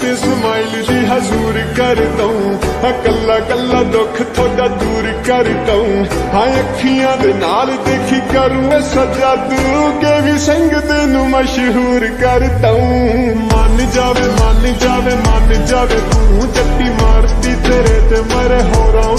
किस्त इस्माइल दी हजूर कर दूं, कला कला दुख थोड़ा दूर कर दूं। हाँ अखियां दे नाल देखी करूं मैं सजा दूं के भी संगत नू मशहूर कर दूं। मान जावे मान जावे मान जावे तू जट्टी मारती तेरे ते मरे होरा।